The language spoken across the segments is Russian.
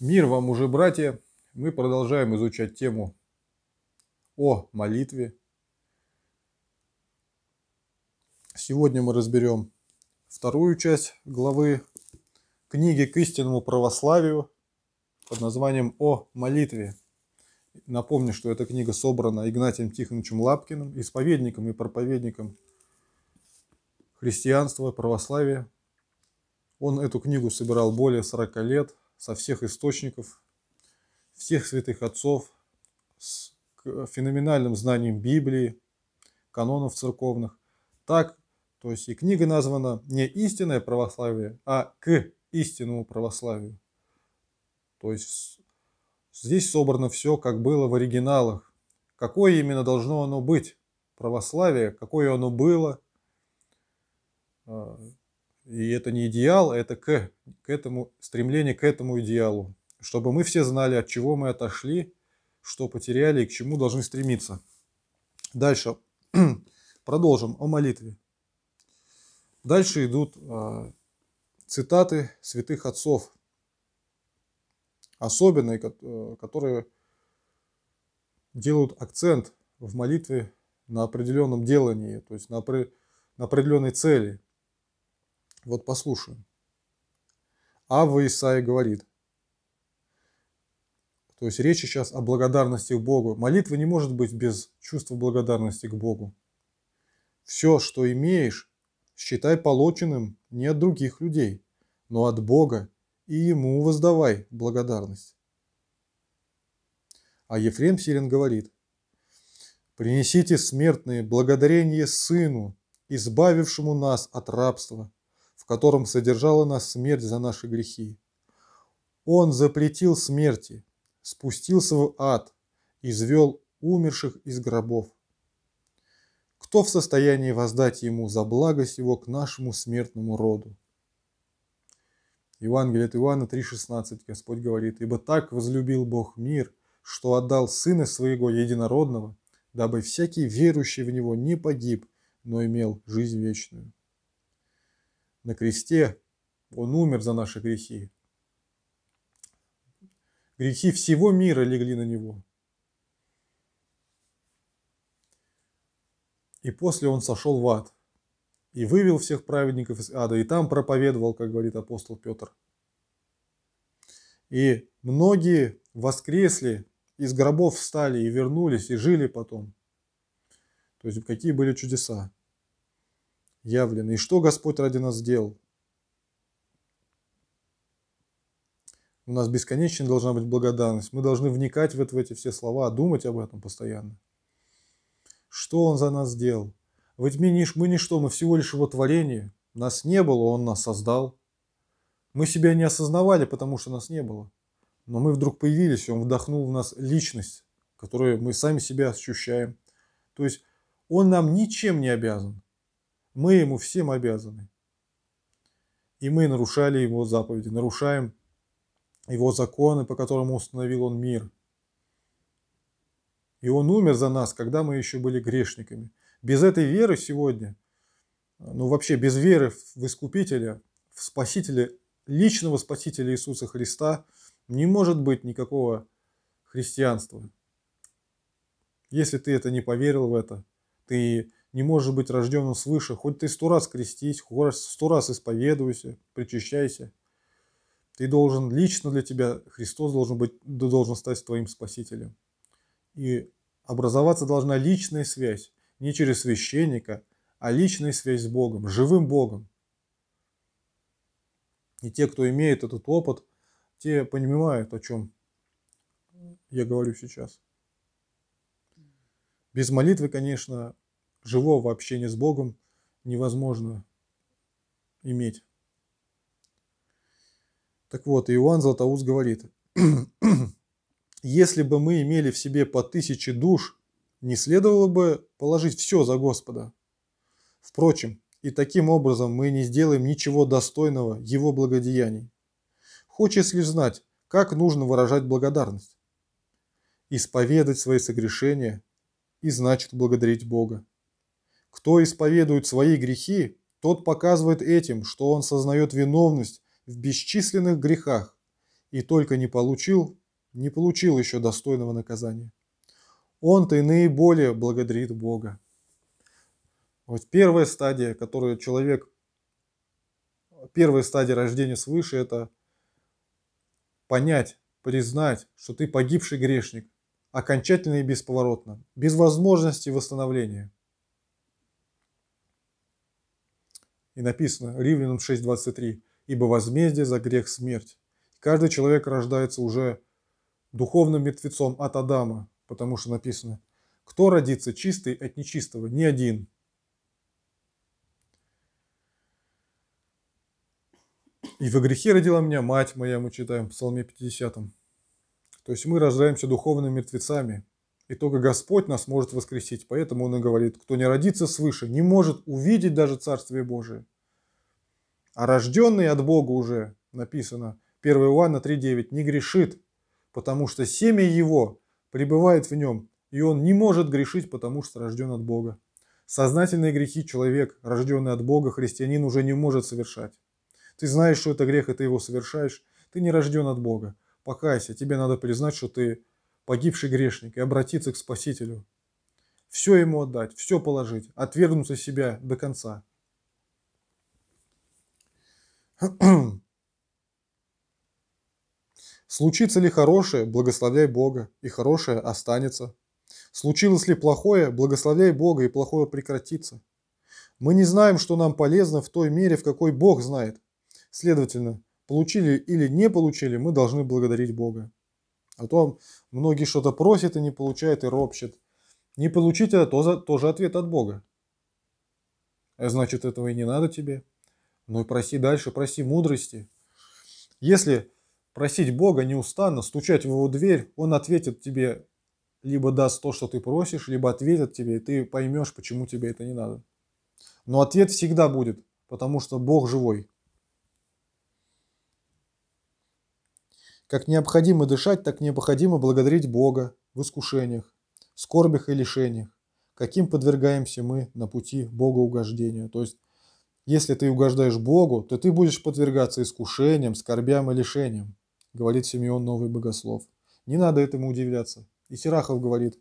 Мир вам, уже, братья! Мы продолжаем изучать тему о молитве. Сегодня мы разберем вторую часть главы книги к истинному православию под названием «О молитве». Напомню, что эта книга собрана Игнатием Тихоновичем Лапкиным, исповедником и проповедником христианства, православия. Он эту книгу собирал более 40 лет. Со всех источников, всех святых отцов, с феноменальным знанием Библии, канонов церковных. Так, то есть и книга названа не «Истинное православие», а «К истинному православию». То есть здесь собрано все, как было в оригиналах. Какое именно должно оно быть, православие, какое оно было. И это не идеал, это стремление к этому идеалу. Чтобы мы все знали, от чего мы отошли, что потеряли и к чему должны стремиться. Дальше продолжим о молитве. Дальше идут цитаты святых отцов. Особенные, которые делают акцент в молитве на определенном делании, то есть на определенной цели. Вот послушаем. Авва Исаия говорит, то есть речь сейчас о благодарности к Богу. Молитва не может быть без чувства благодарности к Богу. Все, что имеешь, считай полученным не от других людей, но от Бога, и Ему воздавай благодарность. А Ефрем Сирин говорит, принесите смертные благодарение Сыну, избавившему нас от рабства, в котором содержала нас смерть за наши грехи. Он запретил смерти, спустился в ад, извел умерших из гробов. Кто в состоянии воздать Ему за благость Его к нашему смертному роду? Евангелие от Иоанна 3,16 Господь говорит, «Ибо так возлюбил Бог мир, что отдал Сына Своего Единородного, дабы всякий верующий в Него не погиб, но имел жизнь вечную». На кресте Он умер за наши грехи. Грехи всего мира легли на Него. И после Он сошел в ад и вывел всех праведников из ада, и там проповедовал, как говорит апостол Петр. И многие воскресли, из гробов встали и вернулись, и жили потом. То есть какие были чудеса явлены. И что Господь ради нас сделал? У нас бесконечно должна быть благодарность. Мы должны вникать в эти все слова, думать об этом постоянно. Что Он за нас сделал? Ведь мы ничто, мы всего лишь Его творение. Нас не было, Он нас создал. Мы себя не осознавали, потому что нас не было. Но мы вдруг появились, и Он вдохнул в нас личность, которую мы сами себя ощущаем. То есть Он нам ничем не обязан. Мы Ему всем обязаны. И мы нарушали Его заповеди, нарушаем Его законы, по которым установил Он мир. И Он умер за нас, когда мы еще были грешниками. Без этой веры сегодня, ну вообще без веры в Искупителя, в Спасителя, личного Спасителя Иисуса Христа, не может быть никакого христианства. Если ты это не поверил в это, ты не можешь быть рожденным свыше, хоть ты 100 раз крестись, хоть 100 раз исповедуйся, причащайся. Ты должен, лично для тебя Христос должен стать твоим спасителем. И образоваться должна личная связь, не через священника, а личная связь с Богом, живым Богом. И те, кто имеет этот опыт, те понимают, о чем я говорю сейчас. Без молитвы, конечно, живого общения с Богом невозможно иметь. Так вот, Иоанн Златоуст говорит, если бы мы имели в себе по 1000 душ, не следовало бы положить все за Господа. Впрочем, и таким образом мы не сделаем ничего достойного Его благодеяний. Хочется лишь знать, как нужно выражать благодарность. Исповедать свои согрешения и значит благодарить Бога. Кто исповедует свои грехи, тот показывает этим, что он сознает виновность в бесчисленных грехах и только не получил еще достойного наказания. Он-то и наиболее благодарит Бога. Вот первая стадия, которую человек, первая стадия рождения свыше, это понять, признать, что ты погибший грешник, окончательно и бесповоротно, без возможности восстановления. И написано Римлянам 6:23, ибо возмездие за грех смерть. Каждый человек рождается уже духовным мертвецом от Адама, потому что написано, кто родится чистый от нечистого, ни один. И во грехе родила меня мать моя, мы читаем в Псалме 50. То есть мы рождаемся духовными мертвецами, и только Господь нас может воскресить. Поэтому Он и говорит, кто не родится свыше, не может увидеть даже Царствие Божие. А рожденный от Бога уже, написано 1 Иоанна 3:9, не грешит, потому что семя его пребывает в нем, и он не может грешить, потому что рожден от Бога. Сознательные грехи человек, рожденный от Бога, христианин, уже не может совершать. Ты знаешь, что это грех, и ты его совершаешь. Ты не рожден от Бога. Покайся. Тебе надо признать, что ты погибший грешник, и обратиться к Спасителю. Все ему отдать, все положить, отвергнуться себя до конца. Случится ли хорошее, благословляй Бога, и хорошее останется. Случилось ли плохое, благословляй Бога, и плохое прекратится. Мы не знаем, что нам полезно в той мере, в какой Бог знает. Следовательно, получили или не получили, мы должны благодарить Бога. А то многие что-то просят и не получают, и ропщат. Не получить — это тоже ответ от Бога. А значит, этого и не надо тебе. Ну и проси дальше, проси мудрости. Если просить Бога неустанно, стучать в Его дверь, Он ответит тебе, либо даст то, что ты просишь, либо ответит тебе, и ты поймешь, почему тебе это не надо. Но ответ всегда будет, потому что Бог живой. Как необходимо дышать, так необходимо благодарить Бога в искушениях, скорбях и лишениях, каким подвергаемся мы на пути богоугождения. То есть, если ты угождаешь Богу, то ты будешь подвергаться искушениям, скорбям и лишениям, говорит Симеон Новый Богослов. Не надо этому удивляться. И Сирахов говорит,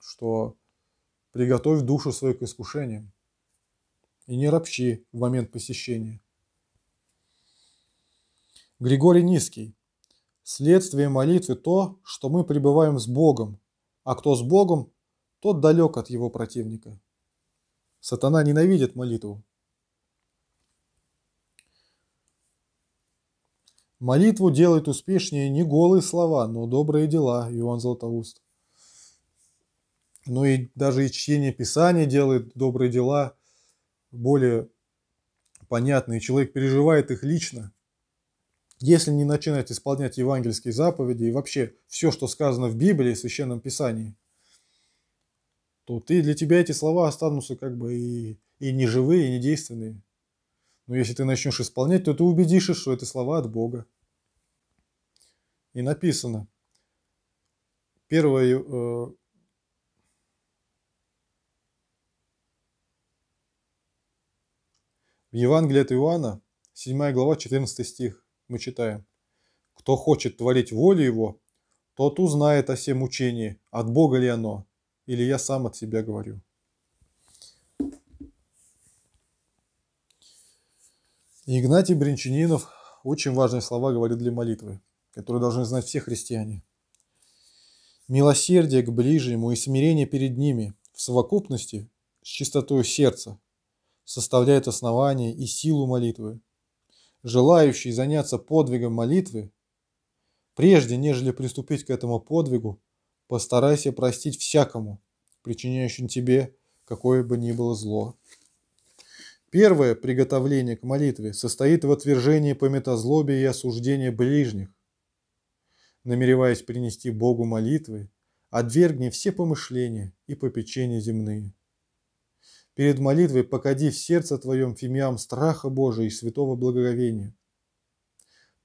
что приготовь душу свою к искушениям и не ропщи в момент посещения. Григорий Нисский. Следствие молитвы то, что мы пребываем с Богом, а кто с Богом, тот далек от его противника. Сатана ненавидит молитву. Молитву делает успешнее не голые слова, но добрые дела, Иоанн Златоуст. Ну и даже и чтение Писания делает добрые дела более понятные. Человек переживает их лично. Если не начинать исполнять евангельские заповеди и вообще все, что сказано в Библии, в Священном Писании, то для тебя эти слова останутся как бы и неживые, и недейственные. Но если ты начнешь исполнять, то ты убедишься, что это слова от Бога. И написано. 1 в Евангелии от Иоанна, 7 глава, 14 стих. Мы читаем, кто хочет творить волю его, тот узнает о всем учении, от Бога ли оно, или я сам от себя говорю. Игнатий Брянчанинов очень важные слова говорит для молитвы, которые должны знать все христиане. Милосердие к ближнему и смирение перед ними в совокупности с чистотою сердца составляет основание и силу молитвы. Желающий заняться подвигом молитвы, прежде нежели приступить к этому подвигу, постарайся простить всякому, причиняющему тебе какое бы ни было зло. Первое приготовление к молитве состоит в отвержении памятозлобия и осуждении ближних. Намереваясь принести Богу молитвы, отвергни все помышления и попечения земные. Перед молитвой покади в сердце твоем фимиам страха Божия и святого благоговения.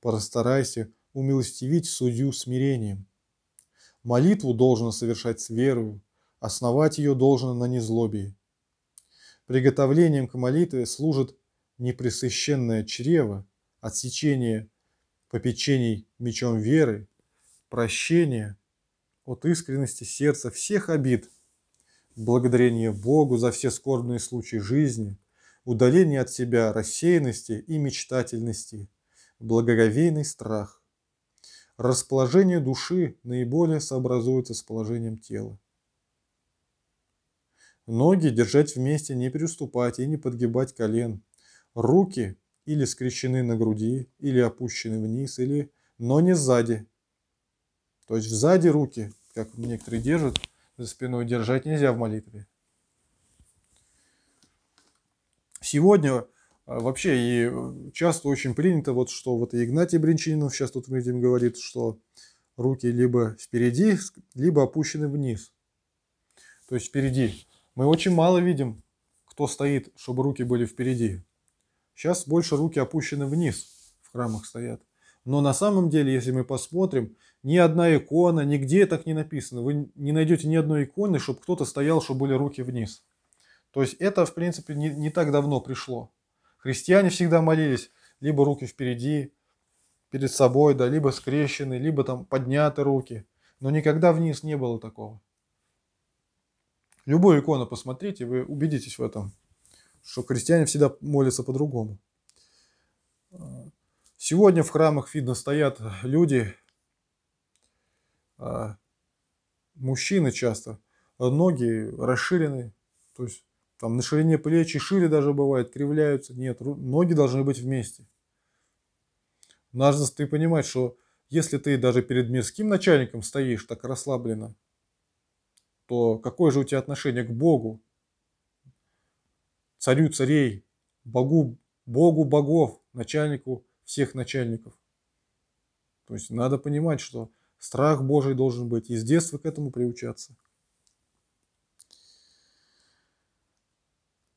Постарайся умилостивить судью смирением. Молитву должно совершать с верою, основать ее должно на незлобии. Приготовлением к молитве служит не пресыщенное чрево, отсечение попечений мечом веры, прощение от искренности сердца всех обид, благодарение Богу за все скорбные случаи жизни, удаление от себя рассеянности и мечтательности, благоговейный страх. Расположение души наиболее сообразуется с положением тела. Ноги держать вместе, не переступать и не подгибать колен. Руки или скрещены на груди, или опущены вниз, или... но не сзади. То есть сзади руки, как некоторые держат, за спиной держать нельзя в молитве. Сегодня вообще и часто очень принято, вот что вот Игнатий Брянчанинов сейчас тут мы видим говорит, что руки либо впереди, либо опущены вниз. То есть впереди. Мы очень мало видим, кто стоит, чтобы руки были впереди. Сейчас больше руки опущены вниз, в храмах стоят. Но на самом деле, если мы посмотрим, ни одна икона, нигде так не написано. Вы не найдете ни одной иконы, чтобы кто-то стоял, чтобы были руки вниз. То есть это, в принципе, не так давно пришло. Христиане всегда молились, либо руки впереди, перед собой, да, либо скрещены, либо там подняты руки. Но никогда вниз не было такого. Любую икону посмотрите, вы убедитесь в этом, что христиане всегда молятся по-другому. Сегодня в храмах, видно, стоят люди, мужчины часто, ноги расширены, то есть там на ширине плеч и шире даже бывает, кривляются. Нет, ноги должны быть вместе. Надо ты понимать, что если ты даже перед мирским начальником стоишь так расслабленно, то какое же у тебя отношение к Богу, царю царей, Богу богов, начальнику всех начальников? То есть надо понимать, что страх Божий должен быть, и с детства к этому приучаться.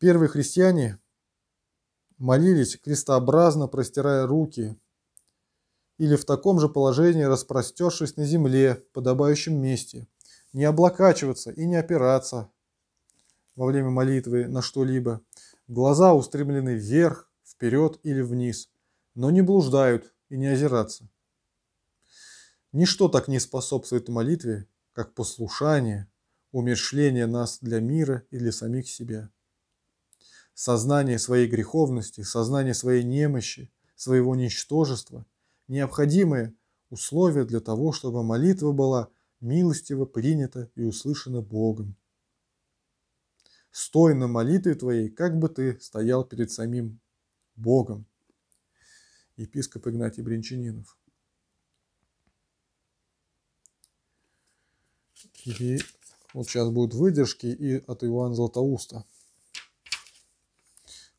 Первые христиане молились крестообразно, простирая руки, или в таком же положении, распростершись на земле, в подобающем месте. Не облокачиваться и не опираться во время молитвы на что-либо. Глаза устремлены вверх, вперед или вниз, но не блуждают и не озираться. Ничто так не способствует молитве, как послушание, умершление нас для мира и для самих себя. Сознание своей греховности, сознание своей немощи, своего ничтожества – необходимые условия для того, чтобы молитва была милостиво принято и услышано Богом. Стой на молитве твоей, как бы ты стоял перед самим Богом. Епископ Игнатий Брянчанинов. И вот сейчас будут выдержки и от Иоанна Златоуста.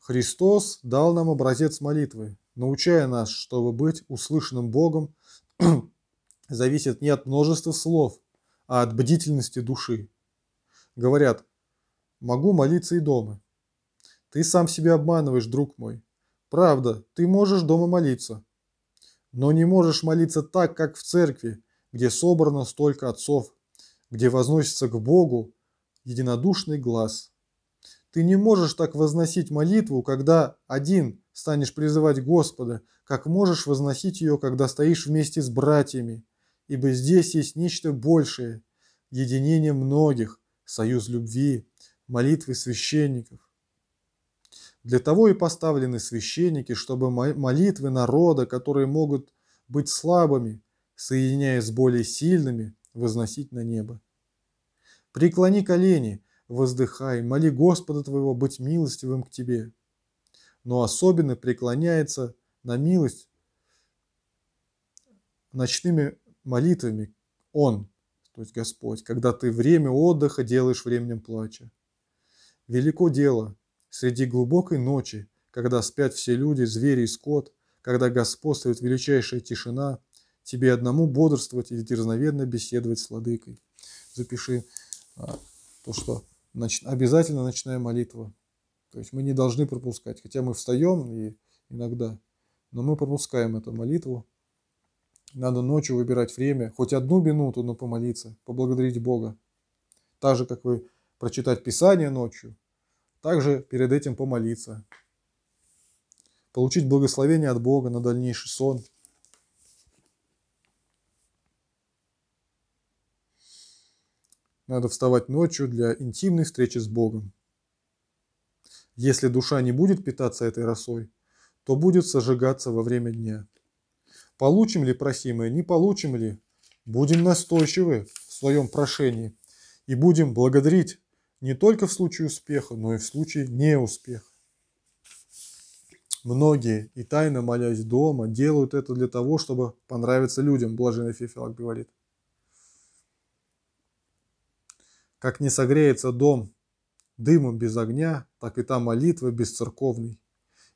Христос дал нам образец молитвы, научая нас, чтобы быть услышанным Богом, зависит не от множества слов, а от бдительности души. Говорят, могу молиться и дома. Ты сам себя обманываешь, друг мой. Правда, ты можешь дома молиться, но не можешь молиться так, как в церкви, где собрано столько отцов, где возносится к Богу единодушный глас. Ты не можешь так возносить молитву, когда один станешь призывать Господа, как можешь возносить ее, когда стоишь вместе с братьями. Ибо здесь есть нечто большее – единение многих, союз любви, молитвы священников. Для того и поставлены священники, чтобы молитвы народа, которые могут быть слабыми, соединяясь с более сильными, возносить на небо. Преклони колени, воздыхай, моли Господа твоего быть милостивым к тебе. Но особенно преклоняется на милость ночными молитвами Он, то есть Господь, когда ты время отдыха делаешь временем плача. Велико дело среди глубокой ночи, когда спят все люди, звери и скот, когда господствует величайшая тишина, тебе одному бодрствовать и дерзновенно беседовать с владыкой. Запиши то, что обязательно ночная молитва. То есть мы не должны пропускать, хотя мы встаем и иногда, но мы пропускаем эту молитву. Надо ночью выбирать время, хоть одну минуту, но помолиться, поблагодарить Бога. Так же, как вы прочитать Писание ночью, также перед этим помолиться. получить благословение от Бога на дальнейший сон. Надо вставать ночью для интимной встречи с Богом. Если душа не будет питаться этой росой, то будет сожигаться во время дня. Получим ли просимое, не получим ли, будем настойчивы в своем прошении и будем благодарить не только в случае успеха, но и в случае неуспеха. Многие и тайно молясь дома делают это для того, чтобы понравиться людям, Блаженный Феофилакт говорит. Как не согреется дом дымом без огня, так и та молитва без церковной.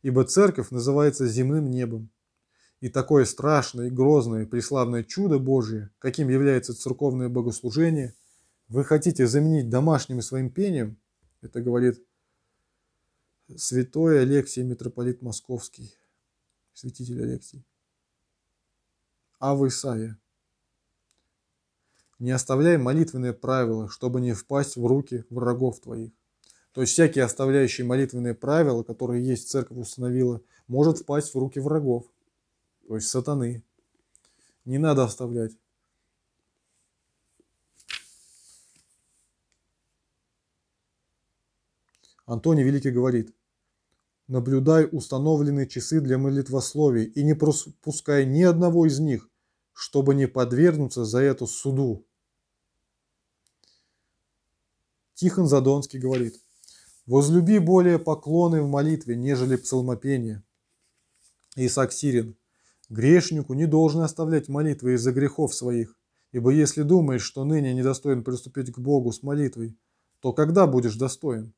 Ибо церковь называется земным небом. И такое страшное, и грозное, и преславное чудо Божие, каким является церковное богослужение, вы хотите заменить домашним своим пением? Это говорит святой Алексий, митрополит Московский, святитель Алексий. Авва Исаия. Не оставляй молитвенные правила, чтобы не впасть в руки врагов твоих. То есть всякие оставляющие молитвенные правила, которые есть церковь установила, может впасть в руки врагов, то есть сатаны. Не надо оставлять. Антоний Великий говорит: наблюдай установленные часы для молитвословий и не пропускай ни одного из них, чтобы не подвергнуться за это суду. Тихон Задонский говорит: возлюби более поклоны в молитве, нежели псалмопение. Исаак Сирин: грешнику не должен оставлять молитвы из-за грехов своих, ибо если думаешь, что ныне недостоин приступить к Богу с молитвой, то когда будешь достоин?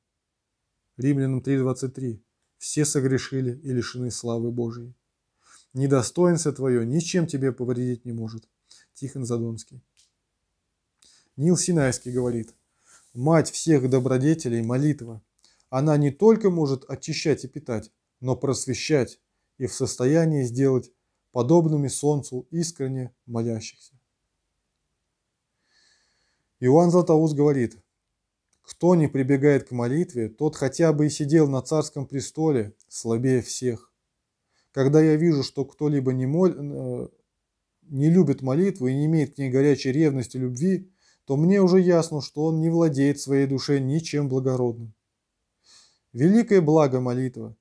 Римлянам 3:23. Все согрешили и лишены славы Божией. Недостоинство твое ничем тебе повредить не может. Тихон Задонский. Нил Синайский говорит: мать всех добродетелей – молитва. Она не только может очищать и питать, но просвещать и в состоянии сделать подобными солнцу искренне молящихся. Иоанн Златоуст говорит: кто не прибегает к молитве, тот хотя бы и сидел на царском престоле, слабее всех. Когда я вижу, что кто-либо не любит молитву и не имеет к ней горячей ревности любви, то мне уже ясно, что он не владеет своей душе ничем благородным. Великое благо молитва.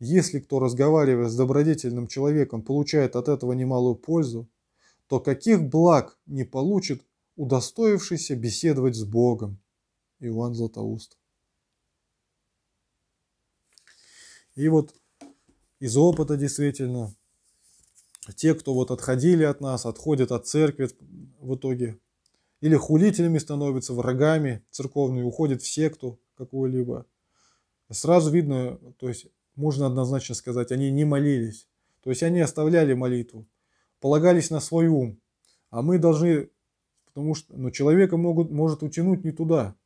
Если кто, разговаривая с добродетельным человеком, получает от этого немалую пользу, то каких благ не получит удостоившийся беседовать с Богом? Иоанн Златоуст. И вот из опыта действительно те, кто вот отходили от нас, отходят от церкви в итоге, или хулителями становятся, врагами церковными, уходят все, кто какой-либо. Сразу видно, то есть можно однозначно сказать, они не молились. То есть они оставляли молитву, полагались на свой ум. А мы должны, потому что человека может утянуть не туда.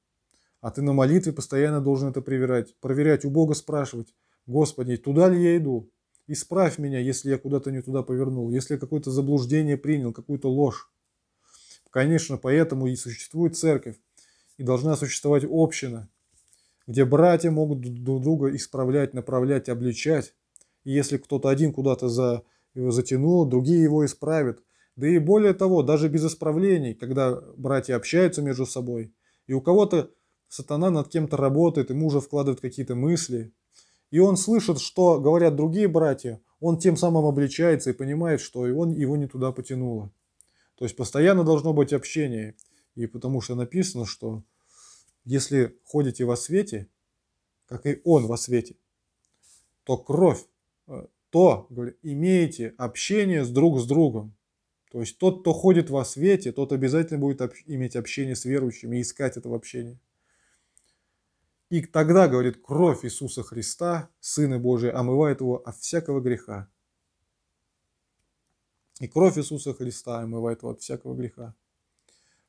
А ты на молитве постоянно должен это проверять, у Бога спрашивать: Господи, туда ли я иду? Исправь меня, если я куда-то не туда повернул, если я какое-то заблуждение принял, какую-то ложь. Конечно, поэтому и существует церковь, и должна существовать община, где братья могут друг друга исправлять, направлять, обличать. И если кто-то один куда-то его затянул, другие его исправят. Да и более того, даже без исправлений, когда братья общаются между собой, и у кого-то сатана над кем-то работает, ему уже вкладывают какие-то мысли. И он слышит, что говорят другие братья, он тем самым обличается и понимает, что его не туда потянуло. То есть постоянно должно быть общение. И потому что написано, что если ходите во свете, как и он во свете, то имеете общение друг с другом. То есть тот, кто ходит во свете, тот обязательно будет иметь общение с верующими и искать этого общения. И тогда, говорит, кровь Иисуса Христа, Сына Божия, омывает его от всякого греха. И кровь Иисуса Христа омывает его от всякого греха.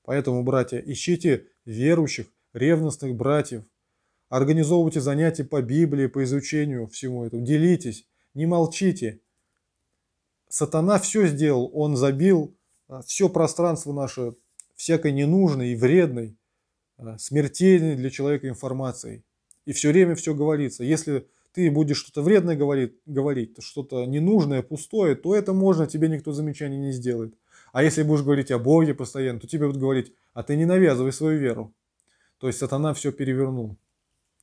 Поэтому, братья, ищите верующих, ревностных братьев. Организовывайте занятия по Библии, по изучению всему этому. Делитесь, не молчите. Сатана все сделал, он забил все пространство наше всякой ненужной и вредной, смертельной для человека информацией. И все время все говорится. Если ты будешь что-то вредное говорить, что-то ненужное, пустое, то это можно, тебе никто замечаний не сделает. А если будешь говорить о Боге постоянно, то тебе будут говорить, а ты не навязывай свою веру. То есть сатана все перевернул.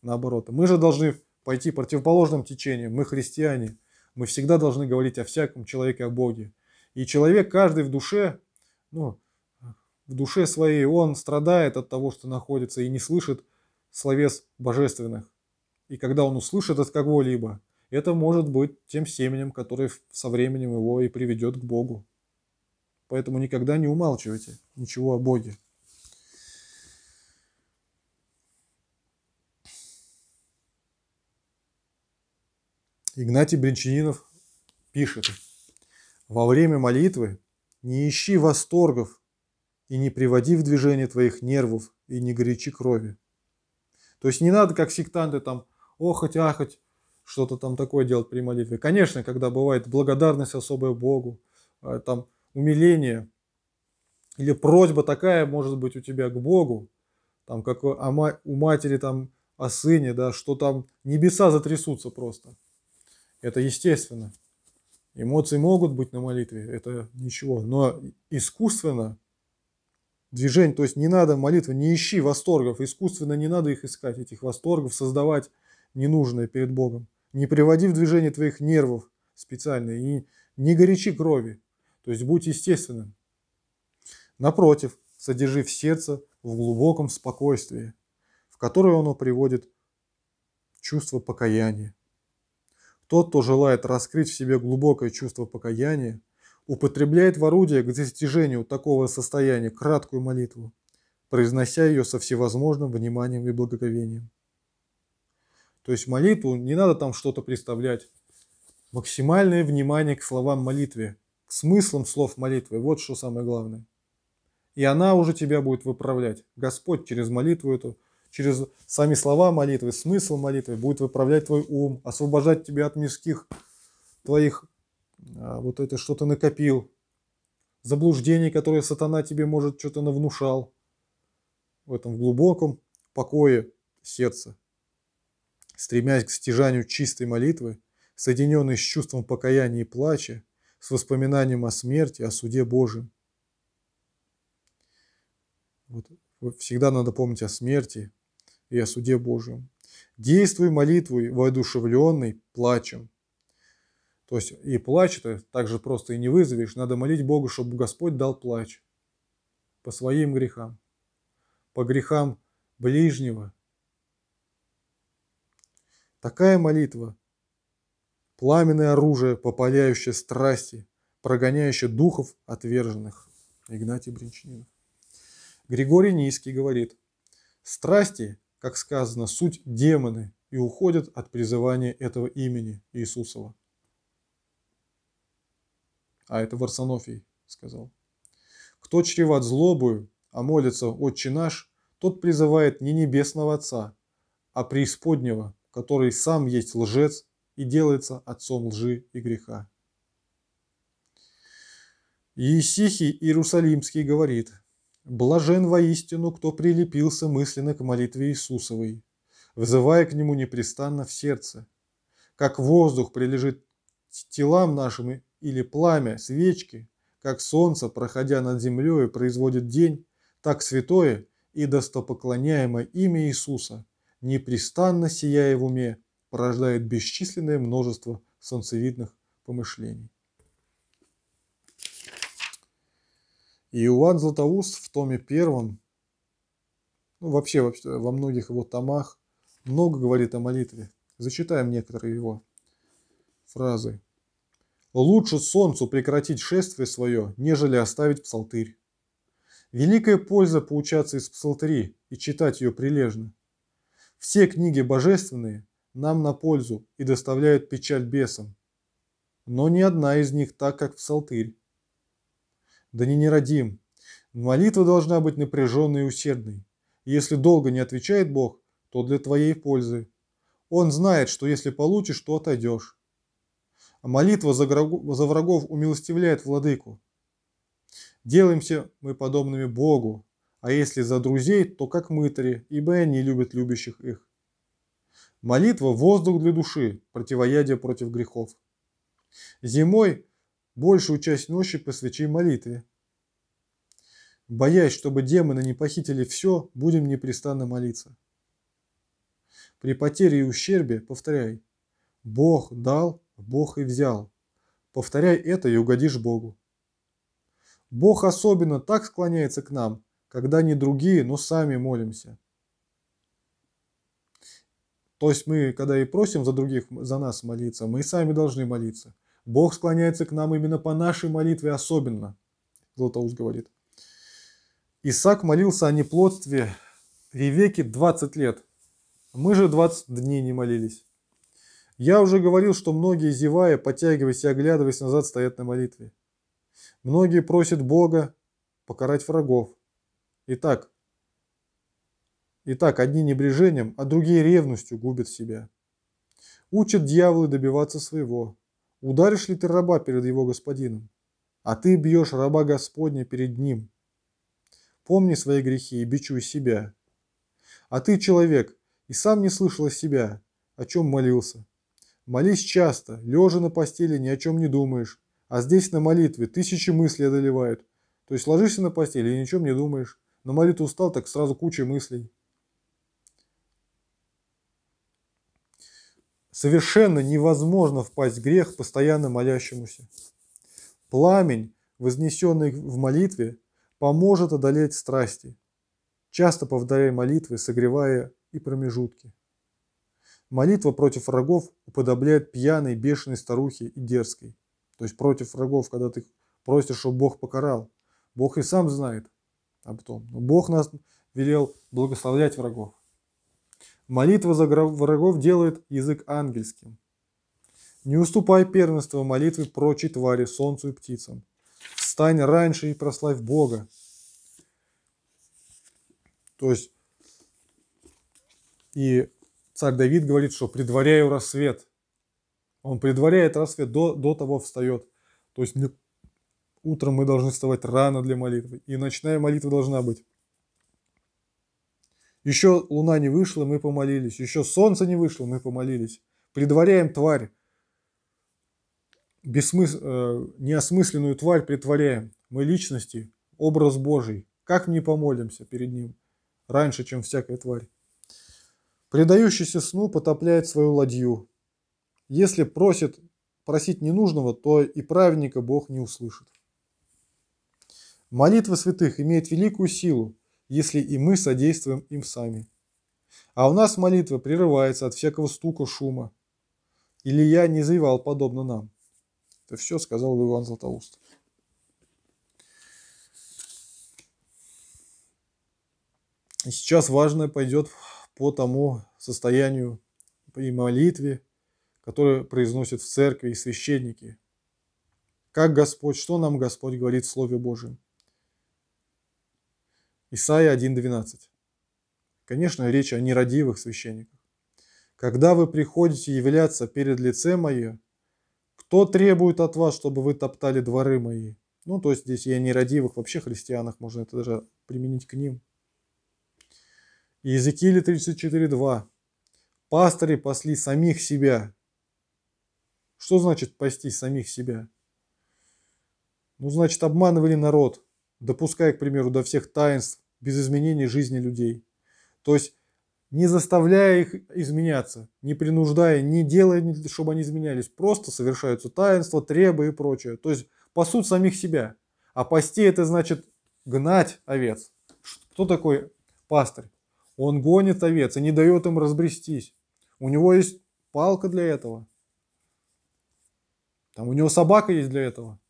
Наоборот. Мы же должны пойти противоположным течением. Мы христиане. Мы всегда должны говорить о всяком человеке, о Боге. И человек, каждый в душе, в душе своей, он страдает от того, что находится, и не слышит словес божественных. И когда он услышит от кого-либо, это может быть тем семенем, которое со временем его и приведет к Богу. Поэтому никогда не умалчивайте ничего о Боге. Игнатий Брянчанинов пишет: «Во время молитвы не ищи восторгов и не приводи в движение твоих нервов и не горячи крови». То есть не надо, как сектанты, там охоть-ахоть, что-то там такое делать при молитве. Конечно, когда бывает благодарность особая Богу, там умиление или просьба такая может быть у тебя к Богу, там как у матери там о сыне, да, что там небеса затрясутся просто. Это естественно. Эмоции могут быть на молитве, это ничего. Но искусственно движение, то есть не надо молитвы, не ищи восторгов. Искусственно не надо их искать, этих восторгов, создавать ненужное перед Богом. Не приводи в движение твоих нервов специально и не горячи крови. То есть будь естественным. Напротив, содержи в сердце в глубоком спокойствии, в которое оно приводит чувство покаяния. Тот, кто желает раскрыть в себе глубокое чувство покаяния, употребляет в орудие к достижению такого состояния краткую молитву, произнося ее со всевозможным вниманием и благоговением. То есть молитву не надо там что-то представлять. Максимальное внимание к словам молитвы, к смыслам слов молитвы, вот что самое главное. И она уже тебя будет выправлять. Господь через молитву эту, через сами слова молитвы, смысл молитвы будет выправлять твой ум, освобождать тебя от мирских твоих, вот это, что ты накопил, заблуждений, которые сатана тебе, может, что-то навнушал в этом глубоком покое сердца. Стремясь к стяжанию чистой молитвы, соединенной с чувством покаяния и плача, с воспоминанием о смерти, о суде Божьем. Вот. Всегда надо помнить о смерти и о суде Божьем. Действуй молитвой, воодушевленной плачем. То есть и плач ты также просто и не вызовешь. Надо молить Богу, чтобы Господь дал плач по своим грехам, по грехам ближнего. Такая молитва – пламенное оружие, попаляющее страсти, прогоняющее духов отверженных. Игнатий Брянчанинов. Григорий Нисский говорит: «Страсти, как сказано, суть демоны и уходят от призывания этого имени Иисусова». А это Варсонофий сказал. «Кто чреват злобою, а молится Отче наш, тот призывает не небесного Отца, а преисподнего, который сам есть лжец и делается отцом лжи и греха». Исихий Иерусалимский говорит: «Блажен воистину, кто прилепился мысленно к молитве Иисусовой, взывая к Нему непрестанно в сердце. Как воздух прилежит телам нашим, или пламя свечки, как солнце, проходя над землей, производит день, так святое и достопоклоняемое имя Иисуса, непрестанно сияя в уме, порождает бесчисленное множество солнцевидных помышлений». И Иоанн Златоуст в томе 1, вообще во многих его томах, много говорит о молитве. Зачитаем некоторые его фразы. «Лучше солнцу прекратить шествие свое, нежели оставить псалтырь. Великая польза поучаться из псалтыри и читать ее прилежно. Все книги божественные нам на пользу и доставляют печаль бесам, но ни одна из них так, как псалтырь. Да не нерадим. Молитва должна быть напряженной и усердной. И если долго не отвечает Бог, то для твоей пользы. Он знает, что если получишь, то отойдешь. А молитва за врагов умилостивляет владыку. Делаемся мы подобными Богу, а если за друзей, то как мытари, ибо они любят любящих их. Молитва – воздух для души, противоядие против грехов. Зимой большую часть ночи посвяти молитве. Боясь, чтобы демоны не похитили все, будем непрестанно молиться. При потере и ущербе повторяй: Бог дал, Бог и взял. Повторяй это и угодишь Богу. Бог особенно так склоняется к нам, когда не другие, но сами молимся. То есть мы, когда и просим за других, за нас молиться, мы и сами должны молиться. Бог склоняется к нам именно по нашей молитве особенно, Златоуст говорит. Исаак молился о неплодстве Ревеки 20 лет. Мы же 20 дней не молились. Я уже говорил, что многие, зевая, потягиваясь и оглядываясь назад, стоят на молитве. Многие просят Бога покарать врагов. Итак, одни небрежением, а другие ревностью губят себя. Учат дьяволы добиваться своего. Ударишь ли ты раба перед его господином? А ты бьешь раба Господня перед ним. Помни свои грехи и бичуй себя. А ты человек, и сам не слышал о себя, о чем молился. Молись часто, лежа на постели, ни о чем не думаешь. А здесь на молитве тысячи мыслей одолевают. То есть ложишься на постели и ни о чем не думаешь. На молитву устал, так сразу куча мыслей. Совершенно невозможно впасть в грех постоянно молящемуся. Пламень, вознесенный в молитве, поможет одолеть страсти. Часто повторяй молитвы, согревая и промежутки. Молитва против врагов уподобляет пьяной, бешеной старухе и дерзкой. То есть против врагов, когда ты просишь, чтобы Бог покарал. Бог и сам знает об том. Но Бог нас велел благословлять врагов. Молитва за врагов делает язык ангельским. Не уступай первенство молитвы прочей твари, солнцу и птицам. Встань раньше и прославь Бога. То есть, и царь Давид говорит, что предваряю рассвет. Он предваряет рассвет, до того встает. То есть, утром мы должны вставать рано для молитвы. И ночная молитва должна быть. Еще луна не вышла, мы помолились. Еще солнце не вышло, мы помолились. Предваряем тварь. Неосмысленную тварь притворяем. Мы личности, образ Божий. Как не помолимся перед Ним раньше, чем всякая тварь. Предающийся сну потопляет свою ладью. Если просить ненужного, то и праведника Бог не услышит. Молитва святых имеет великую силу, если и мы содействуем им сами. А у нас молитва прерывается от всякого стука, шума. Илия не заевал подобно нам. Это все сказал Иоанн Златоуст. И сейчас важное пойдет по тому состоянию и молитве, которую произносят в церкви и священники. Как Господь, что нам Господь говорит в Слове Божьем? Исайя 1:12. Конечно, речь о нерадивых священниках. «Когда вы приходите являться перед лице Мое, кто требует от вас, чтобы вы топтали дворы Мои?» Ну, то есть здесь и о нерадивых вообще христианах, можно это даже применить к ним. Иезекииля 34:2. «Пастыри пасли самих себя». Что значит пасти самих себя? Ну, значит, обманывали народ, допуская, к примеру, до всех таинств, без изменения жизни людей. То есть, не заставляя их изменяться, не принуждая, не делая, чтобы они изменялись, просто совершаются таинства, требы и прочее. То есть, пасут самих себя. А пасти – это значит гнать овец. Кто такой пастырь? Он гонит овец и не дает им разбрестись. У него есть палка для этого. Там у него собака есть для этого.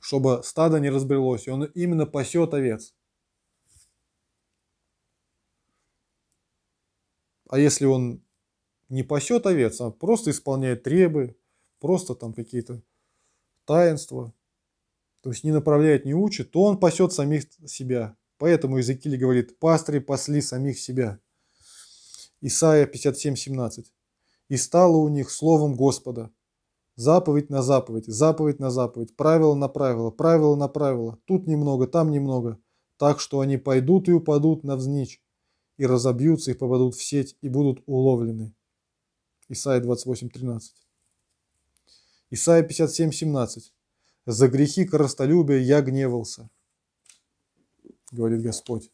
Чтобы стадо не разбрелось, и он именно пасет овец. А если он не пасет овец, а просто исполняет требы, просто там какие-то таинства, то есть не направляет, не учит, то он пасет самих себя. Поэтому Иезекииль говорит: «Пастыри пасли самих себя». Исайя 57:17. «И стало у них словом Господа. Заповедь на заповедь, заповедь на заповедь, правило на правило, правило на правило, тут немного, там немного, так что они пойдут и упадут навзничь, и разобьются, и попадут в сеть, и будут уловлены. Исайя 28:13. Исайя 57:17. За грехи корыстолюбия я гневался, говорит Господь.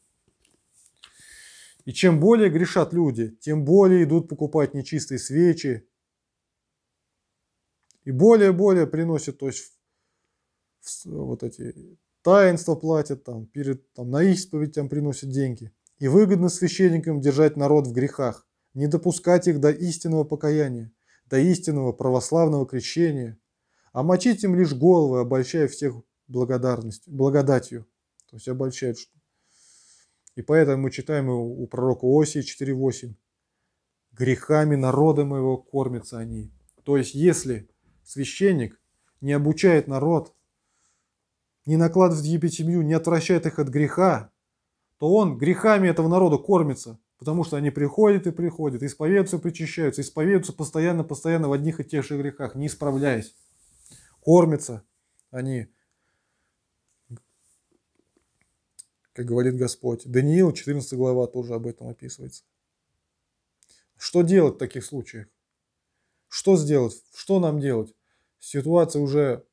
И чем более грешат люди, тем более идут покупать нечистые свечи, и более приносят, то есть вот эти таинства платят, там, на исповедь там, приносят деньги. И выгодно священникам держать народ в грехах, не допускать их до истинного покаяния, до истинного православного крещения, а мочить им лишь головы, обольщая всех благодатью. То есть обольщают. И поэтому мы читаем у пророка Осии 4:8. «Грехами народа моего кормятся они». То есть если священник не обучает народ, не накладывает епитимию, не отвращает их от греха, то он грехами этого народа кормится, потому что они приходят, исповедуются, причащаются, исповедуются постоянно в одних и тех же грехах, не исправляясь. Кормятся они, как говорит Господь. Даниил, 14 глава, тоже об этом описывается. Что делать в таких случаях? Что сделать? Что нам делать? Ситуация уже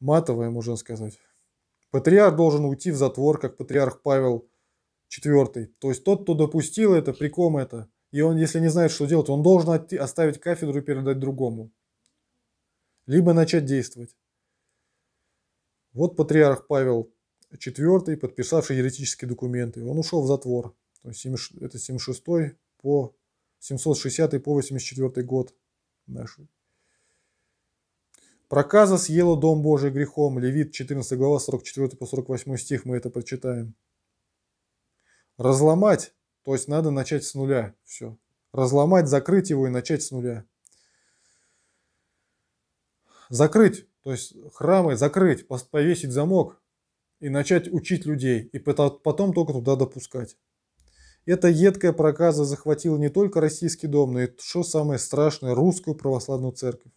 матовая, можно сказать. Патриарх должен уйти в затвор, как патриарх Павел IV. То есть тот, кто допустил это, приком это, и он, если не знает, что делать, он должен оставить кафедру и передать другому. Либо начать действовать. Вот патриарх Павел IV, подписавший еретические документы, он ушел в затвор. То есть это 76 по 760 по 84 год нашей. Проказа съела дом Божий грехом. Левит 14 глава 44 по 48 стих, мы это прочитаем. Разломать, то есть надо начать с нуля. Все. Разломать, закрыть его и начать с нуля. Закрыть, то есть храмы закрыть, повесить замок и начать учить людей, и потом только туда допускать. Эта едкая проказа захватила не только Российский дом, но и, что самое страшное, Русскую Православную Церковь.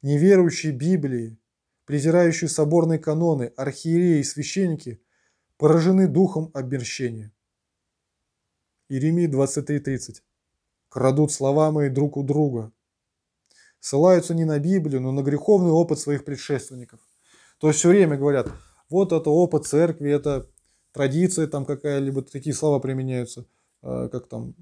Неверующие Библии, презирающие соборные каноны, архиереи и священники поражены духом обмерщения. Иеремия 23:30. «Крадут слова мои друг у друга». Ссылаются не на Библию, но на греховный опыт своих предшественников. То есть все время говорят, вот это опыт церкви, это традиция, там какая-либо, такие слова применяются, как там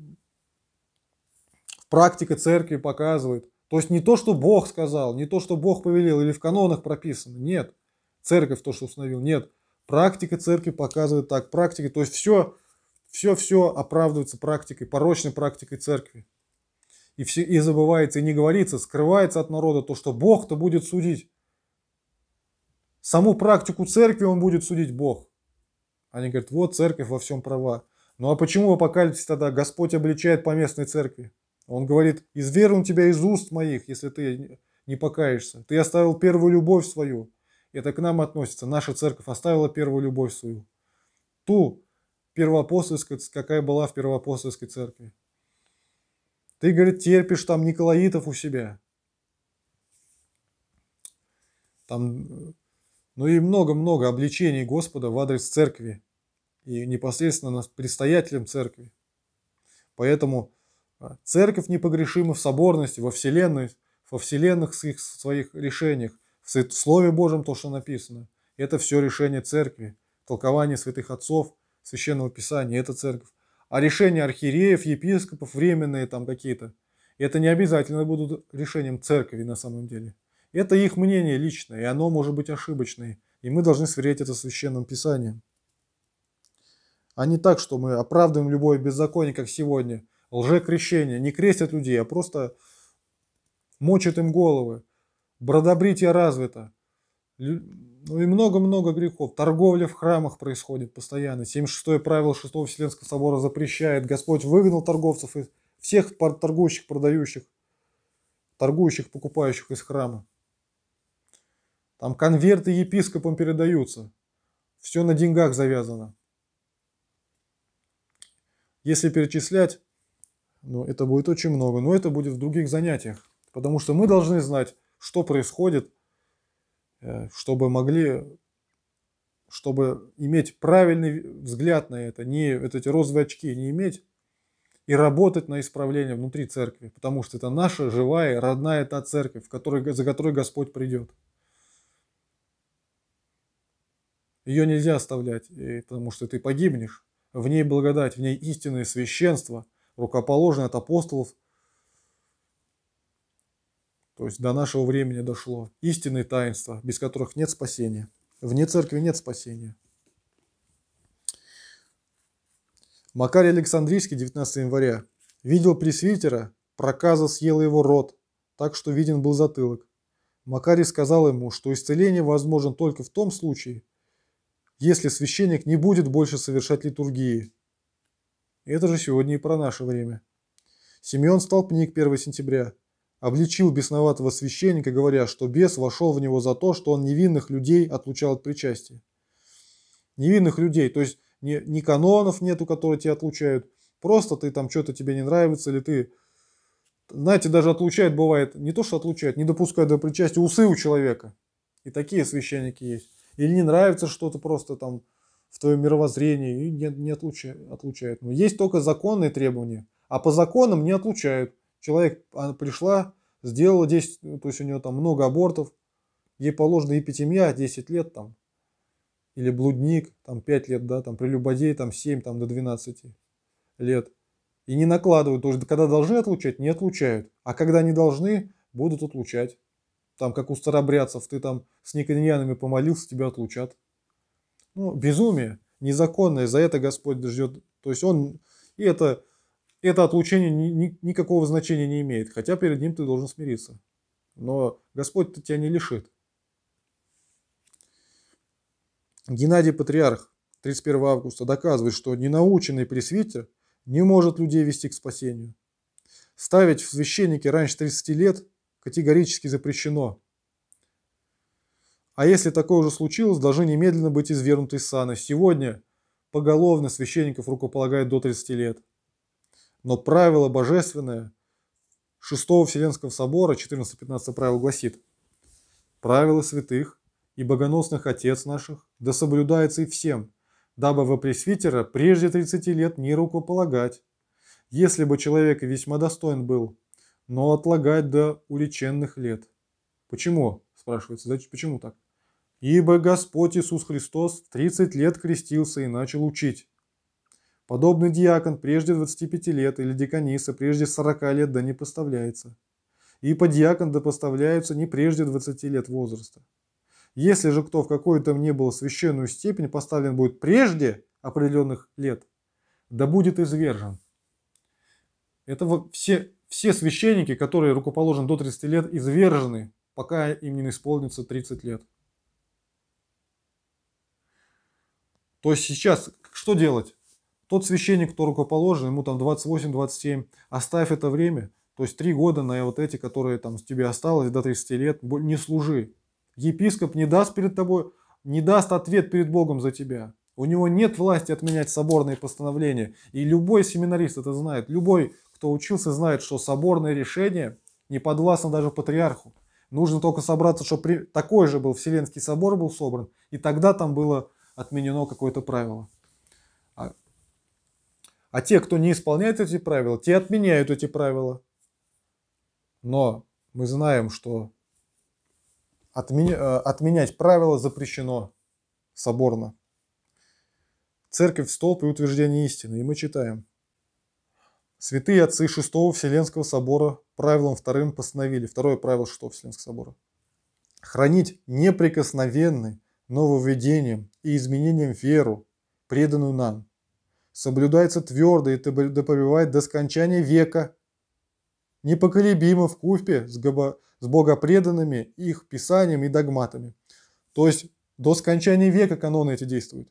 практика церкви показывает. То есть не то, что Бог сказал, не то, что Бог повелел или в канонах прописано. Нет. Церковь то, что установил. Нет. Практика церкви показывает так. Практики, то есть все оправдывается практикой, порочной практикой церкви. И забывается, и не говорится, скрывается от народа то, что Бог-то будет судить. Саму практику церкви он будет судить Бог. Они говорят, вот церковь во всем права. Ну а почему в Апокалипсисе тогда Господь обличает по местной церкви? Он говорит, изверну тебя из уст моих, если ты не покаешься. Ты оставил первую любовь свою. Это к нам относится. Наша церковь оставила первую любовь свою. Ту первоапостольскую, какая была в первоапостольской церкви. Ты, говорит, терпишь там николаитов у себя. Там, ну и много-много обличений Господа в адрес церкви. И непосредственно предстоятелям церкви. Поэтому церковь непогрешима в соборности, во вселенных своих решениях, в Слове Божьем то, что написано. Это все решение церкви, толкование святых отцов, священного писания, это церковь. А решения архиереев, епископов, временные там какие-то, это не обязательно будут решением церкви на самом деле. Это их мнение личное, и оно может быть ошибочное. И мы должны сверять это священным писанием. А не так, что мы оправдываем любое беззаконие, как сегодня. Лжекрещение. Не крестят людей, а просто мочат им головы. Бродобритие развито. Ну и много-много грехов. Торговля в храмах происходит постоянно. 76-е правило 6-го Вселенского собора запрещает. Господь выгнал торговцев, из всех торгующих, продающих, покупающих из храма. Там конверты епископам передаются. Все на деньгах завязано. Если перечислять, ну, это будет очень много, но это будет в других занятиях. Потому что мы должны знать, что происходит, чтобы могли чтобы иметь правильный взгляд на это, не вот эти розовые очки не иметь, и работать на исправление внутри церкви, потому что это наша живая, родная та церковь, за которой Господь придет. Ее нельзя оставлять, потому что ты погибнешь. В ней благодать, в ней истинное священство, рукоположенное от апостолов. То есть до нашего времени дошло. Истинные таинства, без которых нет спасения. Вне церкви нет спасения. Макарий Александрийский, 19 января. Видел пресвитера, проказа съела его рот, так что виден был затылок. Макарий сказал ему, что исцеление возможно только в том случае, если священник не будет больше совершать литургии. Это же сегодня и про наше время. Семен Столпник, 1 сентября. Обличил бесноватого священника, говоря, что бес вошел в него за то, что он невинных людей отлучал от причастия. Невинных людей, то есть ни канонов нету, которые тебя отлучают. Просто ты там что-то тебе не нравится, или ты... Знаете, даже отлучают бывает, не то что отлучают, не допускают до причастия усы у человека. И такие священники есть. Или не нравится что-то просто там в твоем мировоззрении, и не отлучают. Но есть только законные требования, а по законам не отлучают. Человек пришла, сделала 10, то есть у нее там много абортов, ей положена епитимия 10 лет там. Или блудник, там 5 лет, да, там прелюбодей, там 7, там до 12 лет. И не накладывают. То есть, когда должны отлучать, не отлучают. А когда не должны, будут отлучать. Там, как у старобрядцев, ты там с никонианами помолился, тебя отлучат. Ну, безумие незаконное, за это Господь ждет. То есть, это отлучение никакого значения не имеет. Хотя перед ним ты должен смириться. Но Господь-то тебя не лишит. Геннадий Патриарх 31 августа доказывает, что ненаученный пресвитер не может людей вести к спасению. Ставить в священники раньше 30 лет категорически запрещено. А если такое уже случилось, должны немедленно быть извергнуты из сана. Сегодня поголовно священников рукополагают до 30 лет. Но правило божественное 6-го Вселенского собора 14-15 правил гласит: правила святых и богоносных отец наших, да соблюдается и всем, дабы во пресвитера прежде 30 лет не рукополагать, если бы человек весьма достоин был, но отлагать до уреченных лет. Почему? Спрашивается, значит, почему так? Ибо Господь Иисус Христос в 30 лет крестился и начал учить. Подобный диакон прежде 25 лет или деканиса прежде 40 лет да не поставляется. И подиакон да поставляются не прежде 20 лет возраста. Если же кто в какую-то ни было священную степень поставлен будет прежде определенных лет, да будет извержен. Это все священники, которые рукоположены до 30 лет, извержены, пока им не исполнится 30 лет. То есть сейчас что делать? Тот священник, кто рукоположен, ему там 28-27, оставь это время, то есть 3 года на вот эти, которые там тебе осталось до 30 лет, не служи. Епископ не даст перед тобой, не даст ответ перед Богом за тебя. У него нет власти отменять соборные постановления. И любой семинарист это знает. Любой, кто учился, знает, что соборное решение не подвластно даже патриарху. Нужно только собраться, чтобы такой же был Вселенский собор был собран. И тогда там было отменено какое-то правило. А те, кто не исполняет эти правила, те отменяют эти правила. Но мы знаем, что отменять правила запрещено соборно. Церковь – столб и утверждение истины. И мы читаем. Святые отцы 6-го Вселенского собора правилом 2 постановили. Второе правило 6-го Вселенского собора. Хранить неприкосновенной нововведением и изменением веру, преданную нам. Соблюдается твердо и доповивает до скончания века. Непоколебимо вкупе с богопреданными их писанием и догматами. То есть до скончания века каноны эти действуют.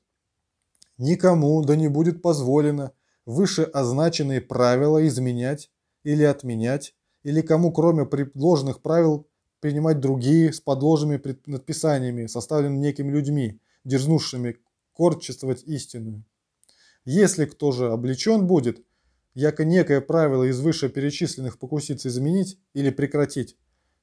Никому да не будет позволено вышеозначенные правила изменять или отменять, или кому кроме предложенных правил принимать другие с подложными надписаниями, составленными некими людьми, дерзнувшими корчествовать истину. Если кто же облечен будет, яко некое правило из вышеперечисленных покуситься изменить или прекратить,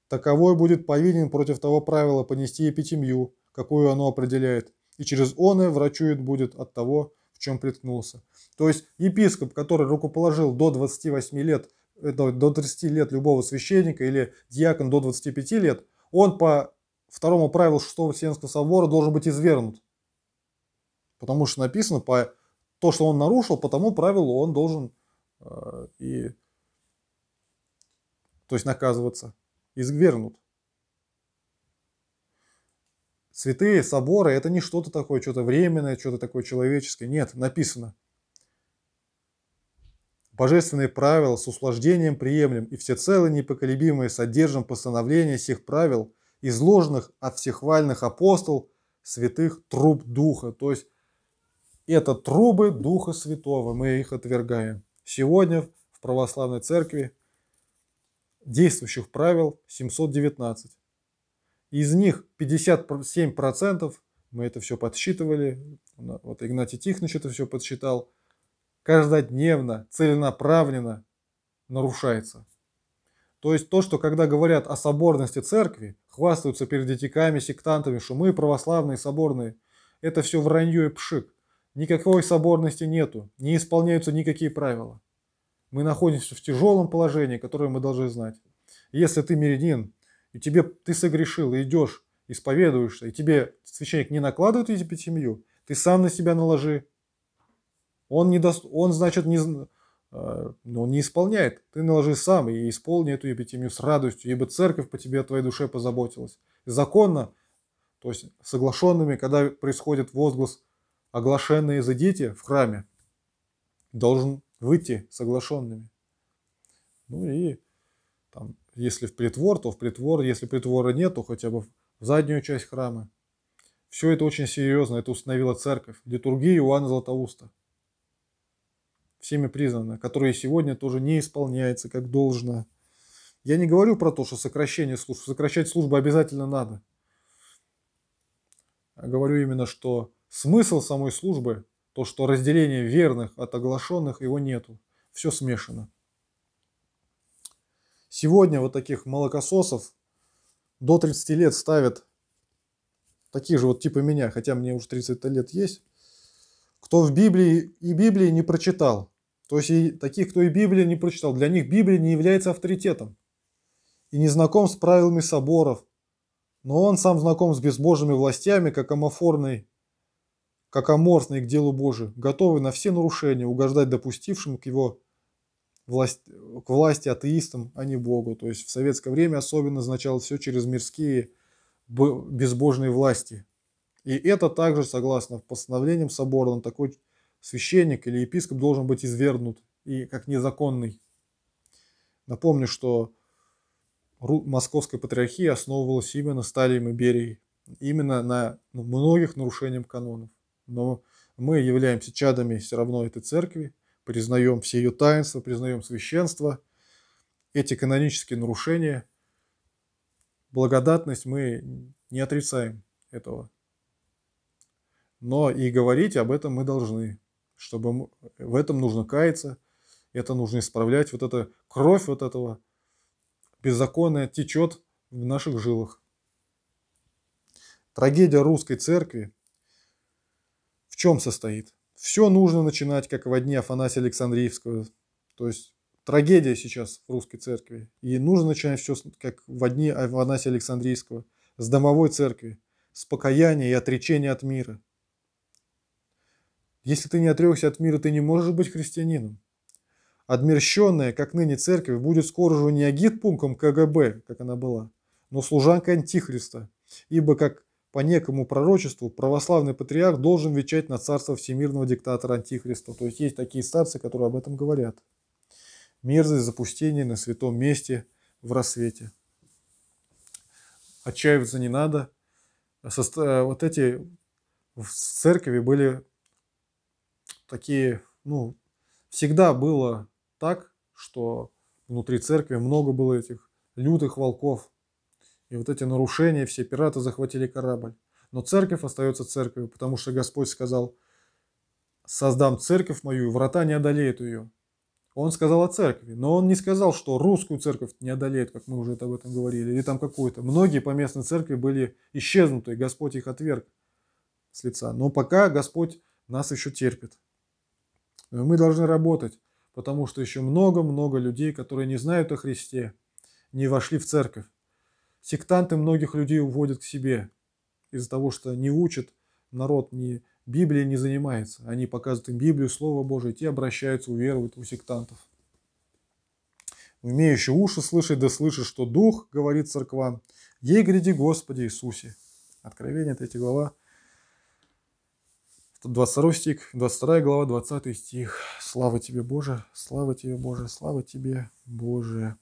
таковой будет повинен против того правила понести епитимью, какую оно определяет, и через оное врачует будет от того, в чем приткнулся». То есть епископ, который рукоположил до 28 лет, до 30 лет любого священника, или диакон до 25 лет, он по второму правилу 6-го Вселенского собора должен быть извергнут. Потому что написано, то, что он нарушил, по тому правилу он должен наказываться, извергнут. Святые соборы — это не что-то такое, что-то временное, что-то такое человеческое. Нет, написано: божественные правила с услаждением приемлем и всецело непоколебимые содержим постановление сих правил, изложенных от всехвальных апостол, святых труб Духа. То есть это трубы Духа Святого, мы их отвергаем. Сегодня в православной церкви действующих правил 719. Из них 57%, мы это все подсчитывали, вот Игнатий Тихонович это все подсчитал, каждодневно, целенаправленно нарушается. То есть то, что когда говорят о соборности церкви, хвастаются перед детиками, сектантами, что мы православные, соборные, это все вранье и пшик. Никакой соборности нету, не исполняются никакие правила. Мы находимся в тяжелом положении, которое мы должны знать. Если ты мирянин, и ты согрешил, и идешь, исповедуешься, и тебе священник не накладывает эпитимию, ты сам на себя наложи. Он не исполняет. Ты наложи сам и исполни эту эпитимию с радостью, ибо церковь по тебе, о твоей душе позаботилась. Законно, то есть соглашенными, когда происходит возглас «оглашенные изыдите» в храме, должен выйти соглашенными. Ну и там, если в притвор, то в притвор, если притвора нет, то хотя бы в заднюю часть храма. Все это очень серьезно, это установила церковь. Литургия Иоанна Златоуста, всеми признана, которая сегодня тоже не исполняется как должно. Я не говорю про то, что сокращение служб, сокращать службы обязательно надо. Я говорю именно, что смысл самой службы, то, что разделение верных от оглашенных, его нету. Все смешано. Сегодня вот таких молокососов до 30 лет ставят, таких же вот типа меня, хотя мне уже 30 лет есть, кто в Библии и Библии не прочитал. То есть и таких, кто и Библии не прочитал. Для них Библия не является авторитетом и не знаком с правилами соборов. Но он сам знаком с безбожными властями, как аморфный к делу Божию, готовый на все нарушения угождать допустившим к власти атеистам, а не Богу. То есть в советское время особенно означало все через мирские безбожные власти. И это также, согласно постановлениям собора, такой священник или епископ должен быть извергнут и как незаконный. Напомню, что Московская патриархия основывалась именно Сталием и Берией, именно на многих нарушениях канонов. Но мы являемся чадами все равно этой церкви, признаем все ее таинства, признаем священство, эти канонические нарушения, благодатность, мы не отрицаем этого. Но и говорить об этом мы должны, чтобы в этом нужно каяться, это нужно исправлять, вот эта кровь вот этого беззакония течет в наших жилах. Трагедия русской церкви в чем состоит? Все нужно начинать, как во дни Афанасия Александрийского. То есть трагедия сейчас в русской церкви. И нужно начинать все, как во дни Афанасия Александрийского, с домовой церкви, с покаяния и отречения от мира. Если ты не отрекся от мира, ты не можешь быть христианином. Отмерщенная, как ныне церковь, будет скоро же не агитпунктом КГБ, как она была, но служанкой Антихриста, ибо как по некому пророчеству православный патриарх должен венчать на царство всемирного диктатора Антихриста. То есть есть такие старцы, которые об этом говорят. Мерзость запустения на святом месте в рассвете. Отчаиваться не надо. Вот эти в церкви были такие, всегда было так, что внутри церкви много было этих лютых волков. И вот эти нарушения, все пираты захватили корабль. Но церковь остается церковью, потому что Господь сказал: создам церковь мою, и врата не одолеют ее. Он сказал о церкви, но он не сказал, что русскую церковь не одолеет, как мы уже об этом говорили, или там какую-то. Многие поместные церкви были исчезнуты, Господь их отверг. с лица. Но пока Господь нас еще терпит. Мы должны работать, потому что еще много-много людей, которые не знают о Христе, не вошли в церковь. Сектанты многих людей уводят к себе из-за того, что не учат народ, ни Библией не занимается. Они показывают им Библию, Слово Божие, и те обращаются, уверуют у сектантов. «Умеющий уши слышать, да слышит, что Дух говорит церквам, ей гряди, Господи Иисусе». Откровение, 3 глава, 22 стих, 22 глава, 20 стих. «Слава тебе, Боже! Слава тебе, Боже! Слава тебе, Боже!»